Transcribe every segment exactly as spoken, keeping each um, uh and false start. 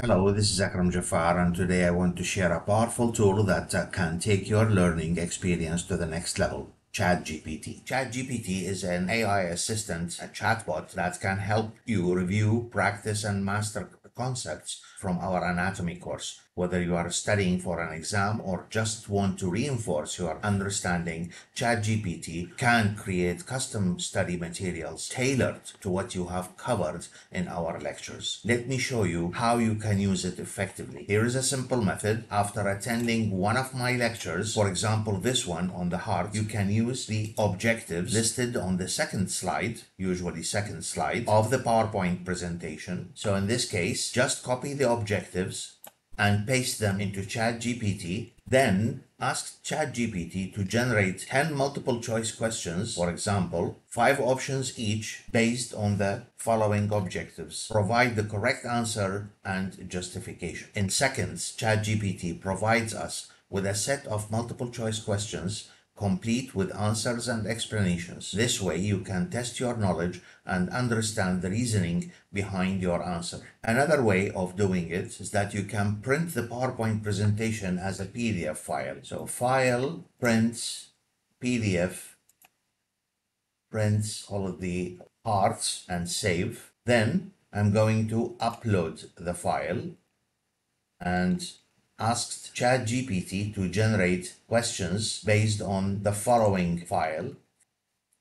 Hello, this is Akram Jaffar, and today I want to share a powerful tool that uh, can take your learning experience to the next level, ChatGPT. ChatGPT is an A I assistant, a chatbot that can help you review, practice, and master concepts from our anatomy course. Whether you are studying for an exam or just want to reinforce your understanding, ChatGPT can create custom study materials tailored to what you have covered in our lectures. Let me show you how you can use it effectively. Here is a simple method. After attending one of my lectures, for example this one on the heart, you can use the objectives listed on the second slide, usually second slide, of the PowerPoint presentation. So in this case, just copy the objectives and paste them into ChatGPT. Then ask ChatGPT to generate ten multiple choice questions, for example, five options each based on the following objectives. Provide the correct answer and justification. In seconds, ChatGPT provides us with a set of multiple choice questions complete with answers and explanations. This way you can test your knowledge and understand the reasoning behind your answer. Another way of doing it is that you can print the PowerPoint presentation as a P D F file. So file, prints, P D F, prints all of the parts and save. Then I'm going to upload the file and asked ChatGPT to generate questions based on the following file,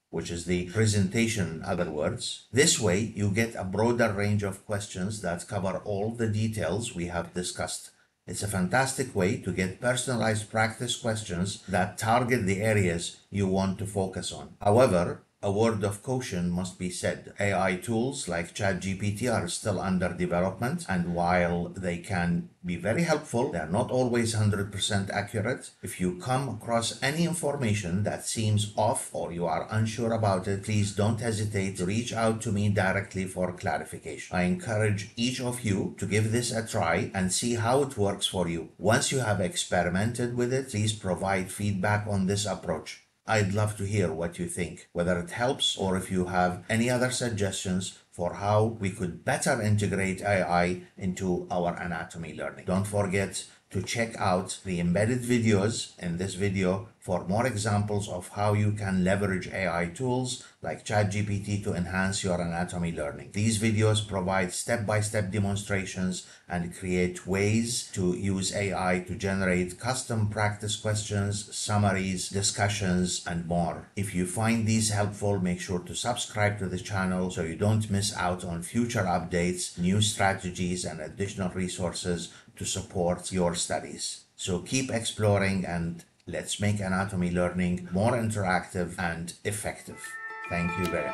which is the presentation, in other words. This way, you get a broader range of questions that cover all the details we have discussed. It's a fantastic way to get personalized practice questions that target the areas you want to focus on. However, a word of caution must be said. A I tools like ChatGPT are still under development, and while they can be very helpful, they are not always one hundred percent accurate. If you come across any information that seems off or you are unsure about it, please don't hesitate to reach out to me directly for clarification. I encourage each of you to give this a try and see how it works for you. Once you have experimented with it, please provide feedback on this approach. I'd love to hear what you think, whether it helps or if you have any other suggestions for how we could better integrate A I into our anatomy learning. Don't forget to check out the embedded videos in this video for more examples of how you can leverage A I tools like ChatGPT to enhance your anatomy learning. These videos provide step-by-step demonstrations and create ways to use A I to generate custom practice questions, summaries, discussions, and more. If you find these helpful, make sure to subscribe to the channel so you don't miss out on future updates, new strategies, and additional resources to support your studies. So keep exploring, and let's make anatomy learning more interactive and effective. Thank you very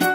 much.